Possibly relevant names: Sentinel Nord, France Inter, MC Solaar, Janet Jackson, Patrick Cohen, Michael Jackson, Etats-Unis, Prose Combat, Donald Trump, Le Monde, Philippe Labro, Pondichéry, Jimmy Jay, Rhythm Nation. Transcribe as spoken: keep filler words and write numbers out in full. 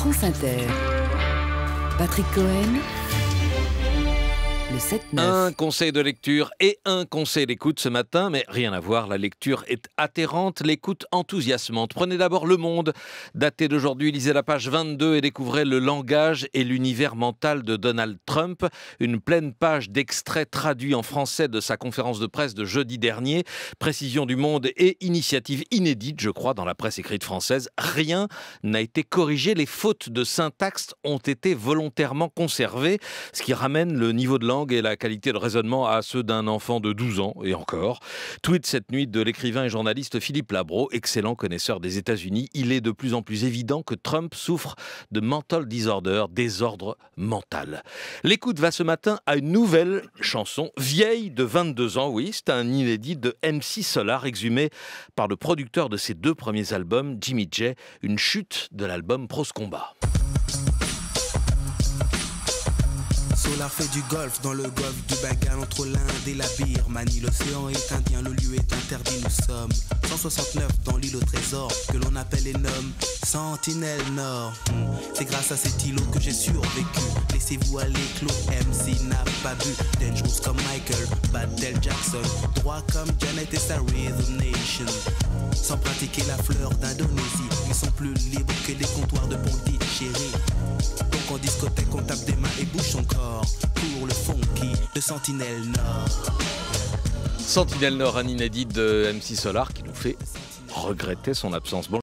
France Inter. Patrick Cohen. Un conseil de lecture et un conseil d'écoute ce matin, mais rien à voir, la lecture est atterrante, l'écoute enthousiasmante. Prenez d'abord Le Monde, daté d'aujourd'hui, lisez la page vingt-deux et découvrez le langage et l'univers mental de Donald Trump. Une pleine page d'extraits traduits en français de sa conférence de presse de jeudi dernier. Précision du Monde et initiative inédite, je crois, dans la presse écrite française. Rien n'a été corrigé, les fautes de syntaxe ont été volontairement conservées, ce qui ramène le niveau de langue et la qualité de raisonnement à ceux d'un enfant de douze ans, et encore. Tweet cette nuit de l'écrivain et journaliste Philippe Labro, excellent connaisseur des États-Unis. Il est de plus en plus évident que Trump souffre de mental disorder, désordre mental. L'écoute va ce matin à une nouvelle chanson, vieille de vingt-deux ans, oui, c'est un inédit de M C Solaar, exhumé par le producteur de ses deux premiers albums, Jimmy Jay, une chute de l'album Prose Combat. Solaar fait du golf dans le golfe du Bengale entre l'Inde et la Birmanie. L'océan est indien, le lieu est interdit. Nous sommes cent soixante-neuf dans l'île au trésor que l'on appelle et nomme Sentinel Nord. C'est grâce à cet îlot que j'ai survécu. Laissez-vous aller, Claude M C n'a pas bu. Dangerous comme Michael, Battle Jackson, droit comme Janet et sa Rhythm Nation. Sans pratiquer la fleur d'Indonésie, ils sont plus libres que les comptoirs de Pondichéry. Donc en discothèque, on tape des mains et bouche son corps pour le funky de Sentinel Nord. Sentinel Nord, un inédit de M C Solaar qui nous fait regretter son absence.